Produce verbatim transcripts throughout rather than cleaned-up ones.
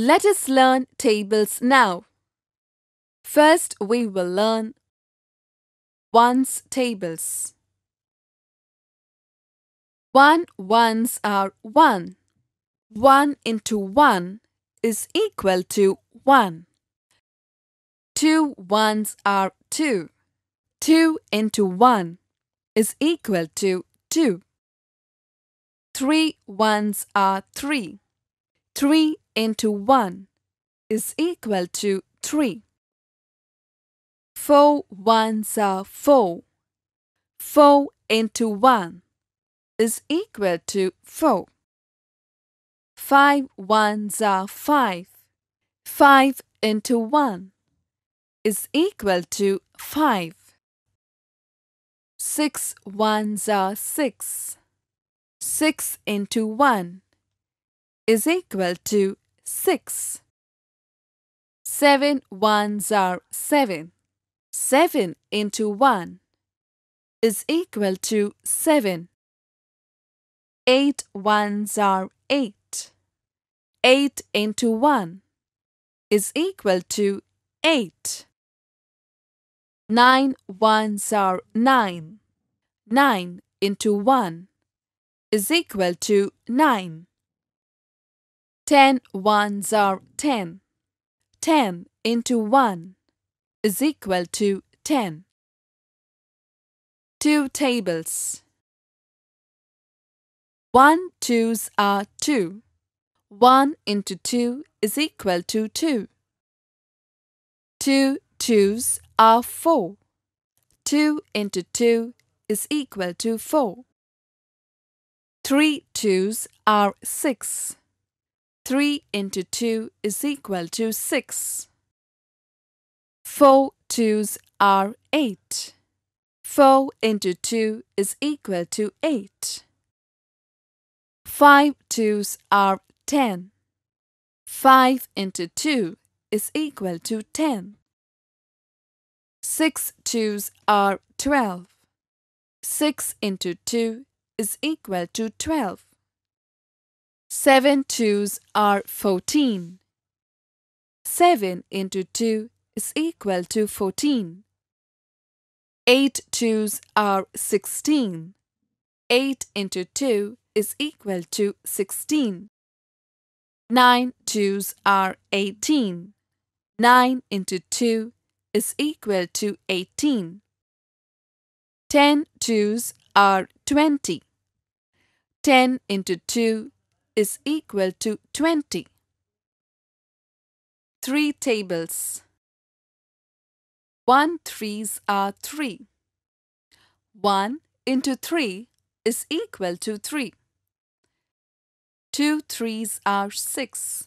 Let us learn tables now. First, we will learn ones tables. One ones are one. One into one is equal to one. Two ones are two. Two into one is equal to two. Three ones are three. Three into one is equal to three. Four ones are four. Four into one is equal to four. Five ones are five. Five into one is equal to five. Six ones are six. Six into one is equal to six. Seven ones are seven. Seven into one is equal to seven. Eight ones are eight. Eight into one is equal to eight. Nine ones are nine. Nine into one is equal to nine. Ten ones are ten. Ten into one is equal to ten. Two tables. One twos are two. One into two is equal to two. Two twos are four. Two into two is equal to four. Three twos are six. Three into two is equal to six. Four twos are eight. Four into two is equal to eight. Five twos are ten. Five into two is equal to ten. Six twos are twelve. Six into two is equal to twelve. Seven twos are fourteen. Seven into two is equal to fourteen. Eight twos are sixteen. Eight into two is equal to sixteen. Nine twos are eighteen. Nine into two is equal to eighteen. Ten twos are twenty. Ten into two is equal to twenty. Three tables. One threes are three. One into three is equal to three. Two threes are six.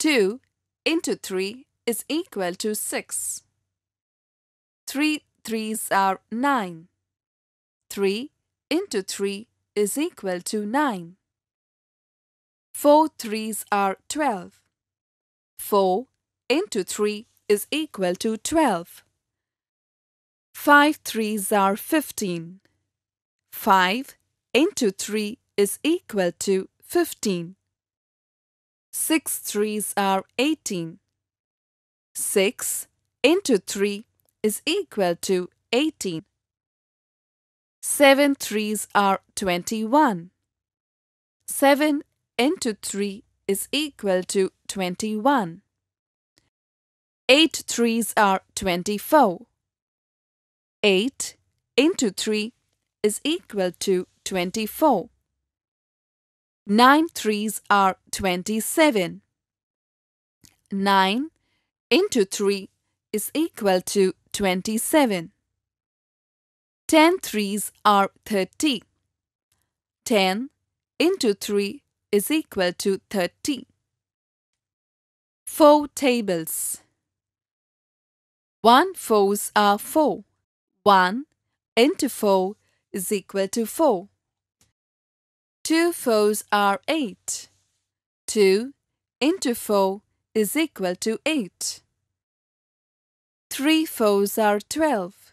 Two into three is equal to six. Three threes are nine. Three into three is equal to nine. Four threes are twelve. Four into three is equal to twelve. Five threes are fifteen. Five into three is equal to fifteen. Six threes are eighteen. Six into three is equal to eighteen. Seven threes are twenty-one. Seven into three is equal to twenty-one. Eight threes are twenty-four. Eight into three is equal to twenty-four. Nine threes are twenty-seven. Nine into three is equal to twenty-seven. Ten threes are thirty. Ten into three is equal to thirty. Four tables. One fours are four. One into four is equal to four. Two fours are eight. Two into four is equal to eight. Three fours are twelve.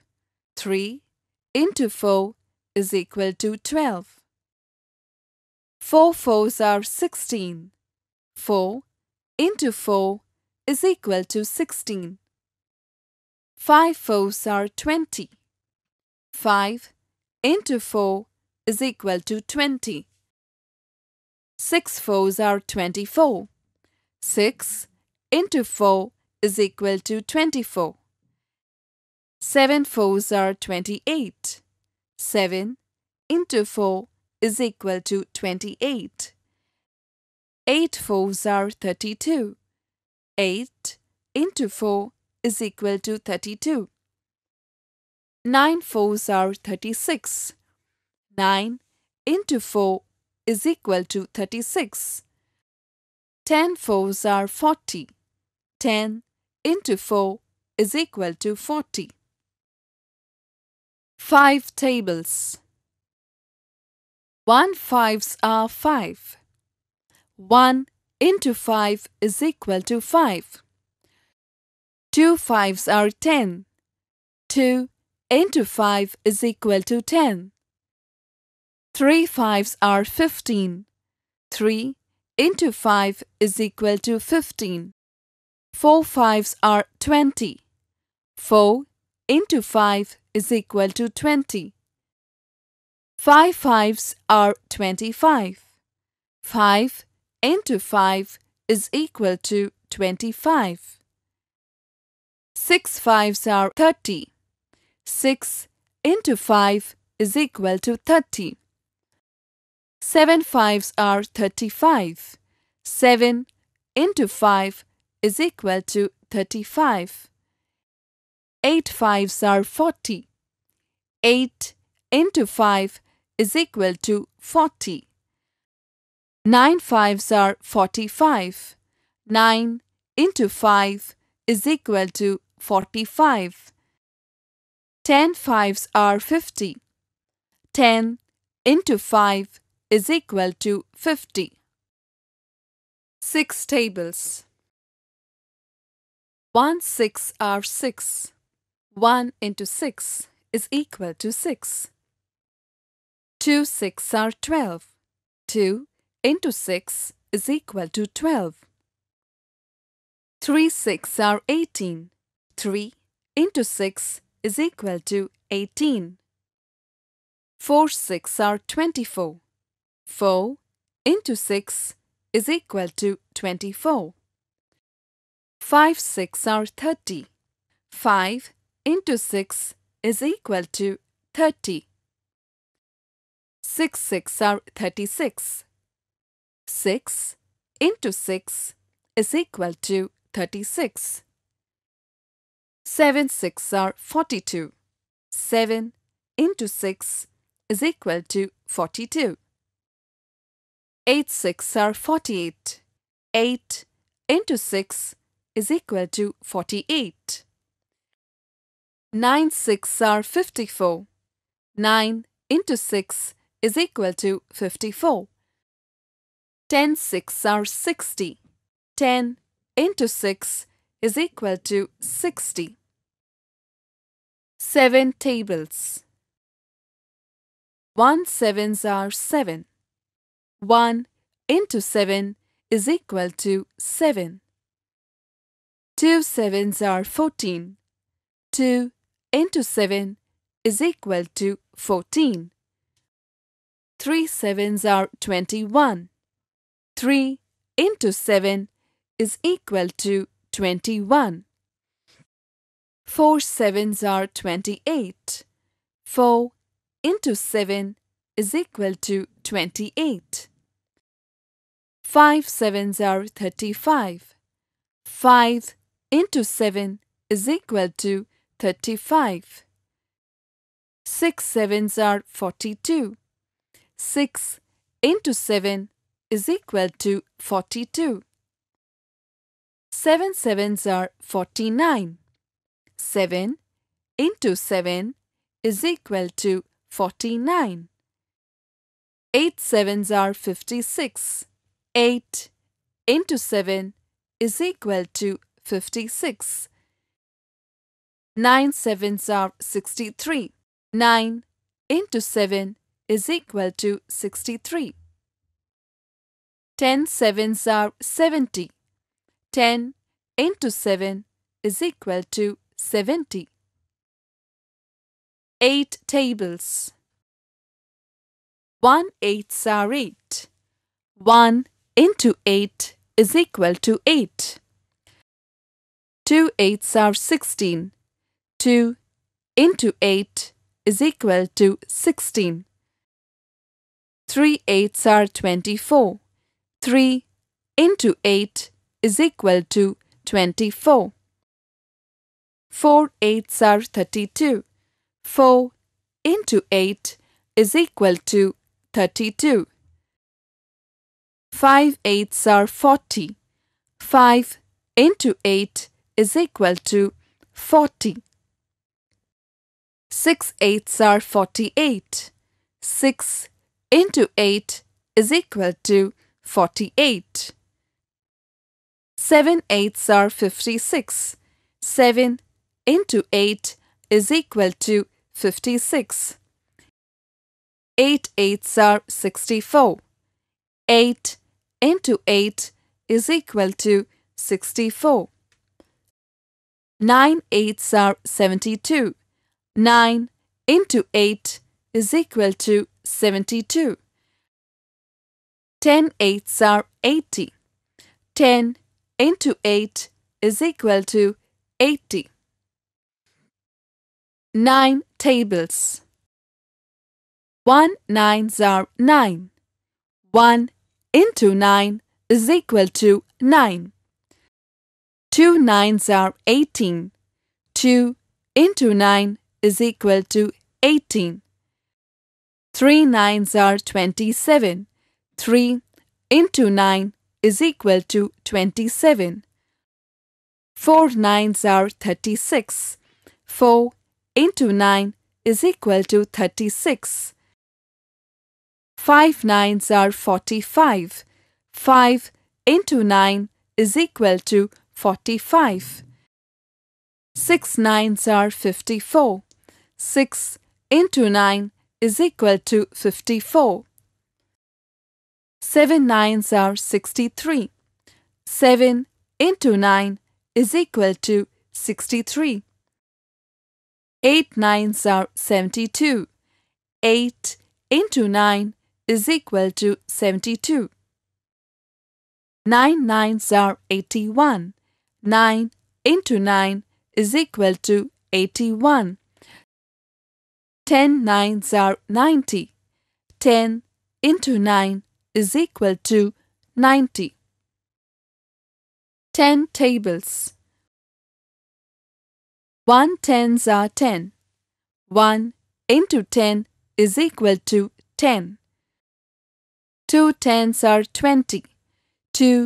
Three into four is equal to twelve. Four fours are sixteen. Four into four is equal to sixteen. Five fours are twenty. Five into four is equal to twenty. Six fours are twenty-four. Six into four is equal to twenty-four. Seven fours are twenty-eight. Seven into four is equal to twenty-eight. Eight fours are thirty-two. Eight into four is equal to thirty-two. Nine fours are thirty-six. Nine into four is equal to thirty-six. Ten fours are forty. Ten into four is equal to forty. Five tables. One fives are five. One into five is equal to five. Two fives are ten. Two into five is equal to ten. Three fives are fifteen. Three into five is equal to fifteen. Four fives are twenty. Four into five is equal to twenty. Five fives are twenty-five. Five into five is equal to twenty-five. Six fives are thirty. Six into five is equal to thirty. Seven fives are thirty-five. Seven into five is equal to thirty-five. Eight fives are forty. Eight into five is equal to forty. Nine fives are forty-five. Nine into five is equal to forty-five. Ten fives are fifty. Ten into five is equal to fifty. Six tables. One six are six. One into six is equal to six. Two six are twelve. Two into six is equal to twelve. Three six are eighteen. Three into six is equal to eighteen. Four six are twenty-four. Four into six is equal to twenty-four. Five six are thirty. Five into six is equal to thirty. Six six are thirty-six. Six into six is equal to thirty-six. Seven six are forty-two. Seven into six is equal to forty-two. Eight six are forty-eight. Eight into six is equal to forty-eight. Nine six are fifty-four. Nine into six is equal to fifty-four. Ten six are sixty. Ten into six is equal to sixty. Seven tables. One sevens are seven. One into seven is equal to seven. Two sevens are fourteen. Two into seven is equal to fourteen. Three sevens are twenty-one. Three into seven is equal to twenty-one. Four sevens are twenty-eight. Four into seven is equal to twenty-eight. Five sevens are thirty-five. Five into seven is equal to thirty-five. Six sevens are forty-two. Six into seven is equal to forty-two. Seven sevens are forty-nine. Seven into seven is equal to forty-nine. Eight sevens are fifty-six. Eight into seven is equal to fifty-six. Nine sevens are sixty-three. Nine into seven is equal to sixty-three. Ten sevens are seventy. ten into seven is equal to seventy. eight tables. one eighths are eight. one into eight is equal to eight. two eighths are sixteen. two into eight is equal to sixteen. three eighths are twenty-four. three into eight is equal to twenty-four. four eighths are thirty-two. four into eight is equal to thirty-two. five eighths are forty. five into eight is equal to forty. six eighths are forty-eight. six into eight is equal to forty-eight. seven eighths are fifty-six. seven into eight is equal to fifty-six. eight eighths are sixty-four. eight into eight is equal to sixty-four. nine eighths are seventy-two. nine into eight is equal to seventy-two. ten eighths are eighty. ten into eight is equal to eighty. nine tables. one nines are nine. one into nine is equal to nine. two nines are eighteen. two into nine is equal to eighteen. three nines are twenty-seven. three into nine is equal to twenty-seven. four nines are thirty-six. four into nine is equal to thirty-six. five nines are forty-five. five into nine is equal to forty-five. six nines are fifty-four. six into nine is equal to fifty-four. seven nines are sixty-three. seven into nine is equal to sixty-three. eight nines are seventy-two. eight into nine is equal to seventy-two. nine nines are eighty-one. nine into nine is equal to eighty-one. ten nines are ninety. ten into nine is equal to ninety. ten tables. one tens are ten. one into ten is equal to ten. two tens are twenty. two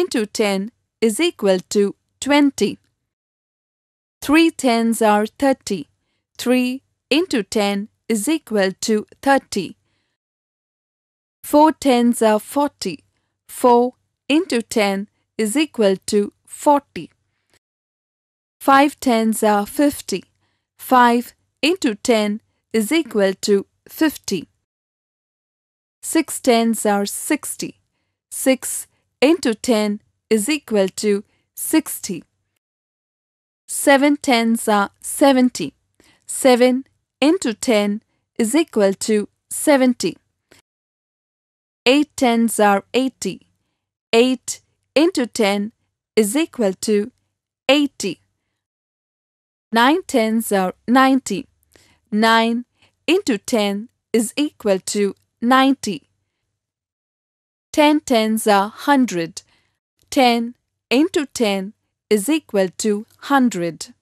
into ten is equal to twenty. three tens are thirty. three into ten is equal to thirty. four tens are forty. four into ten is equal to forty. five tens are fifty. five into ten is equal to fifty. six tens are sixty. six into ten is equal to sixty. seven tens are seventy. seven into ten is equal to seventy. eight tens are eighty. eight into ten is equal to eighty. nine tens are ninety. nine into ten is equal to ninety. ten tens are one hundred. ten into ten is equal to one hundred.